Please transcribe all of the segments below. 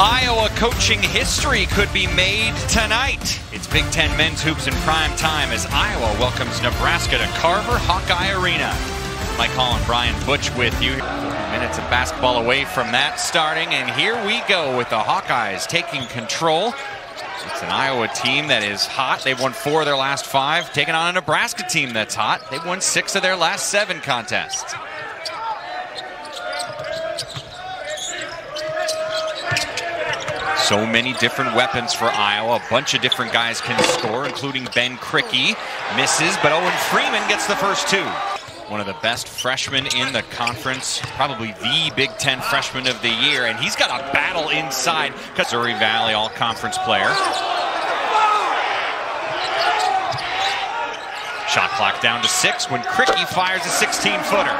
Iowa coaching history could be made tonight. It's Big Ten men's hoops in prime time as Iowa welcomes Nebraska to Carver Hawkeye Arena. Mike Hall and Brian Butch with you. Minutes of basketball away from that starting, and here we go with the Hawkeyes taking control. It's an Iowa team that is hot. They've won 4 of their last 5, taking on a Nebraska team that's hot. They've won 6 of their last 7 contests. So many different weapons for Iowa. A bunch of different guys can score, including Ben Krikke. Misses, but Owen Freeman gets the first 2. One of the best freshmen in the conference, probably the Big Ten freshman of the year, and he's got a battle inside. Missouri Valley all-conference player. Shot clock down to 6 when Krikke fires a 16-footer.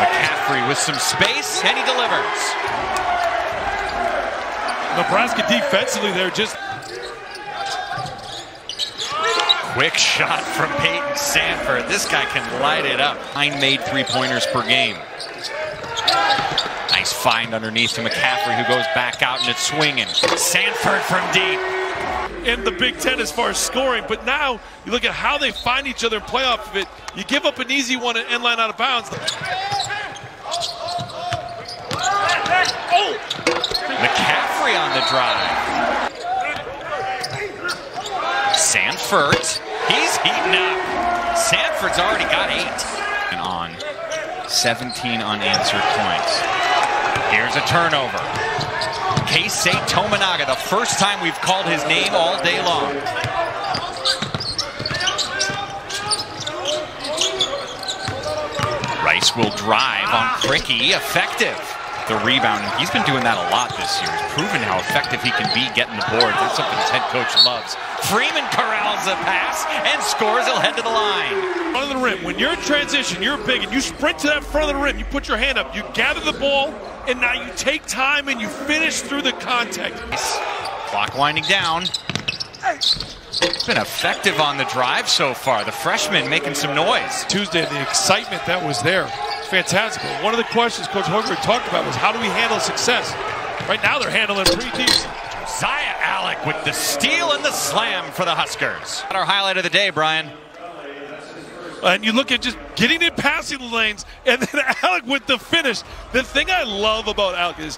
McCaffery with some space, and he delivers. Nebraska defensively, they're just... Quick shot from Peyton Sanford. This guy can light it up. 9 made 3-pointers per game. Nice find underneath to McCaffery, who goes back out, and it's swinging. Sanford from deep. In the Big Ten as far as scoring, but now you look at how they find each other and play off of it. You give up an easy one and end line out of bounds. Oh! McCaffery on the drive. Sanford, he's heating up. Sanford's already got 8. And on 17 unanswered points. Here's a turnover. Keisei Tominaga, the first time we've called his name all day long. Rice will drive on Krikke, effective. The rebound, he's been doing that a lot this year. He's proven how effective he can be getting the board. That's something his head coach loves. Freeman corrals the pass and scores. He'll head to the line. Front of the rim. When you're in transition, you're big, and you sprint to that front of the rim. You put your hand up. You gather the ball, and now you take time and you finish through the contact. Clock winding down. It's been effective on the drive so far. The freshman making some noise. Tuesday, the excitement that was there. Fantastic. One of the questions Coach Hoiberg talked about was how do we handle success? Right now they're handling pretty decent. Zaya Alec with the steal and the slam for the Huskers. Our highlight of the day, Brian. And you look at just getting in passing lanes, and then Alec with the finish. The thing I love about Alec is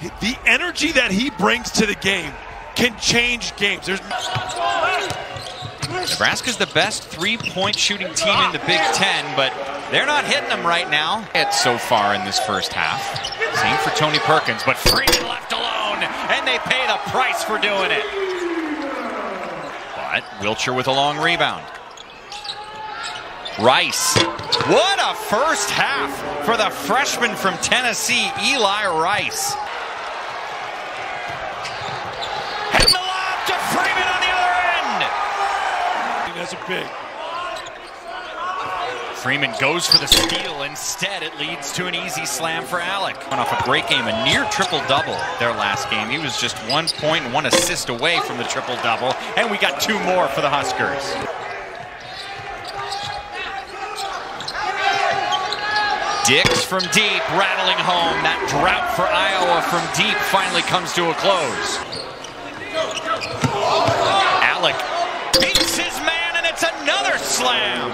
the energy that he brings to the game can change games. Nebraska's the best three-point shooting team in the Big Ten, but they're not hitting them right now. It's so far in this first half. Same for Tony Perkins, but Freeman left alone, and they pay the price for doing it. But Wilcher with a long rebound. Rice. What a first half for the freshman from Tennessee, Eli Rice. And the lob to Freeman on the other end. He does a big. Freeman goes for the steal. Instead, it leads to an easy slam for Alec. Went off a great game, a near triple-double their last game. He was just 1 point and 1 assist away from the triple-double, and we got 2 more for the Huskers. Dix from deep, rattling home. That drought for Iowa from deep finally comes to a close. Alec beats his man, and it's another slam.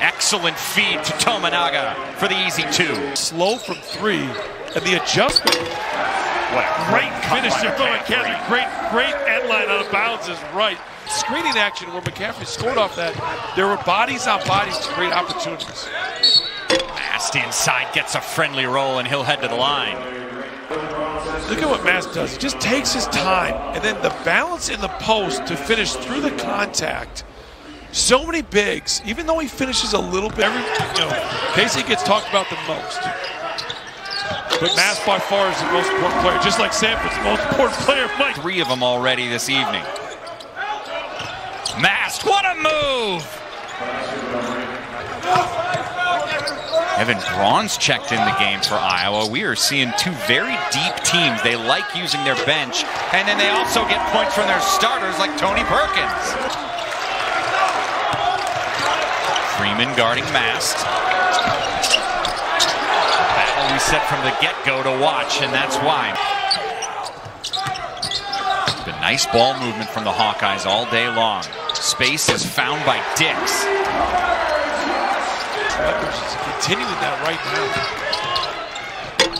Excellent feed to Tominaga for the easy 2. Slow from 3, and the adjustment. What a great finish there. Great end line out of bounds is right. Screening action where McCaffery scored off that. There were bodies on bodies, great opportunities. Mast inside gets a friendly roll, and he'll head to the line. Look at what Mast does. He just takes his time, and then the balance in the post to finish through the contact. So many bigs, even though he finishes a little bit. Casey gets talked about the most. But Mast by far is the most important player, just like Sanford's the most important player. Mike. 3 of them already this evening. Mast, what a move! Evan Braun's checked in the game for Iowa. We are seeing 2 very deep teams. They like using their bench, and then they also get points from their starters like Tony Perkins. Freeman guarding Mast. Battle we set from the get-go to watch, and that's why. The nice ball movement from the Hawkeyes all day long. Space is found by Dix. Continuing that right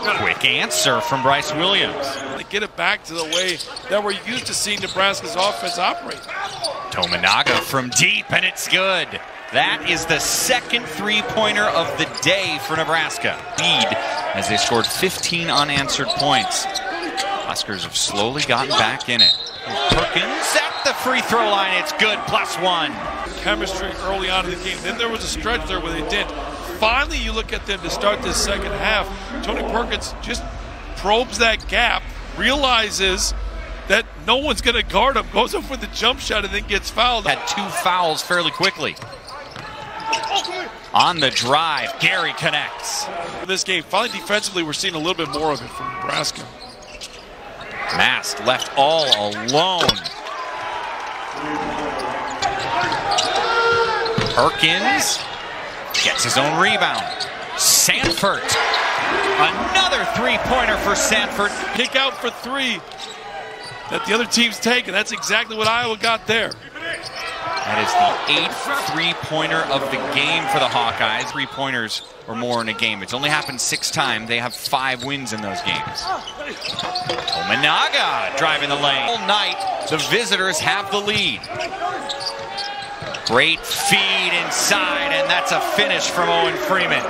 now. Quick answer from Bryce Williams. They get it back to the way that we're used to seeing Nebraska's offense operate. Tominaga from deep, and it's good. That is the second three-pointer of the day for Nebraska. Lead as they scored 15 unanswered points. Huskers have slowly gotten back in it. Perkins at the free throw line. It's good. +1. Chemistry early on in the game. Then there was a stretch there where they did. Finally, you look at them to start this second half. Tony Perkins just probes that gap, realizes that no one's going to guard him, goes up with the jump shot, and then gets fouled. Had two fouls fairly quickly. On the drive, Gary connects. In this game, finally defensively, we're seeing a little bit more of it from Nebraska. Mast left all alone. Perkins gets his own rebound. Sanford. Another three-pointer for Sanford. Kick out for three that the other team's taking. That's exactly what Iowa got there. That is the 8th three-pointer of the game for the Hawkeyes. Three-pointers or more in a game. It's only happened 6 times. They have 5 wins in those games. Tominaga driving the lane. All night, the visitors have the lead. Great feed inside, and that's a finish from Owen Freeman.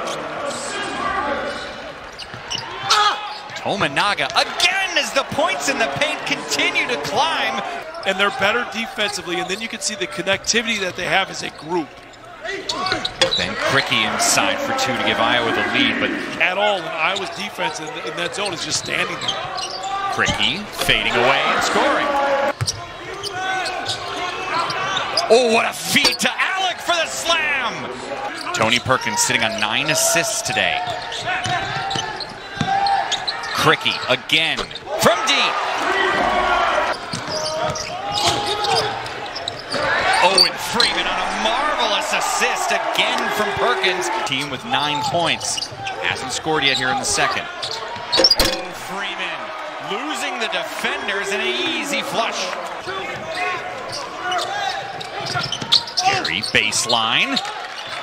Tominaga again. As the points in the paint continue to climb. And they're better defensively, and then you can see the connectivity that they have as a group. Then Krikke inside for 2 to give Iowa the lead, but at all, and Iowa's defense in that zone is just standing there. Krikke fading away and scoring. Oh, what a feed to Alec for the slam! Tony Perkins sitting on 9 assists today. Krikke again from deep. Owen Freeman on a marvelous assist again from Perkins. Team with 9 points. Hasn't scored yet here in the second. Owen Freeman losing the defenders in an easy flush. Gary baseline.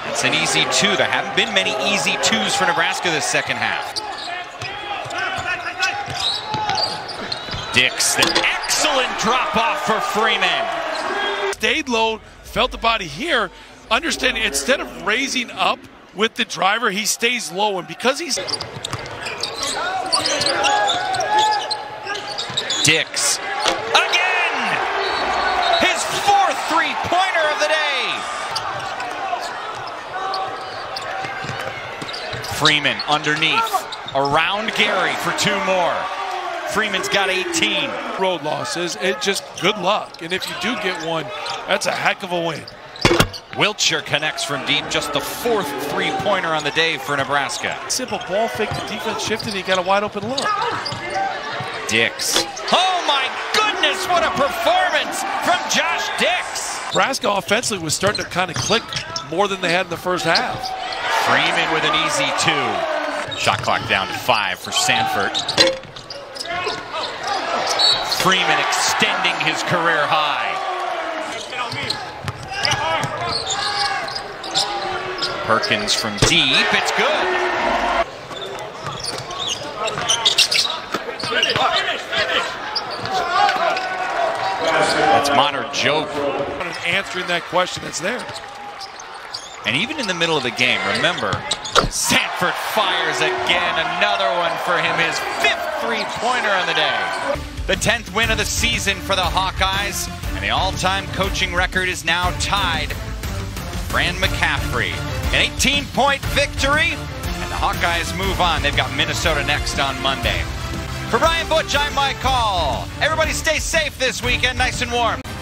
That's an easy 2. There haven't been many easy 2s for Nebraska this second half. Dix, an excellent drop-off for Freeman. Stayed low, felt the body here. Understand, instead of raising up with the driver, he stays low, and because he's... Dix, again! His 4th three-pointer of the day! Freeman underneath, around Gary for 2 more. Freeman's got 18. Road losses, it's just good luck. And if you do get one, that's a heck of a win. Wiltshire connects from deep, just the 4th three-pointer on the day for Nebraska. Simple ball fake, the defense shifted, he got a wide open look. Dix. Oh my goodness, what a performance from Josh Dix. Nebraska offensively was starting to kind of click more than they had in the first half. Freeman with an easy 2. Shot clock down to 5 for Sanford. Freeman extending his career high. Perkins from deep, it's good. That's modern joke. Answering that question that's there. And even in the middle of the game, remember, Sanford fires again. Another one for him, his 5th three-pointer on the day. The 10th win of the season for the Hawkeyes, and the all-time coaching record is now tied. Fran McCaffery, an 18-point victory, and the Hawkeyes move on. They've got Minnesota next on Monday. For Brian Butch, I'm Mike Hall. Everybody stay safe this weekend, nice and warm.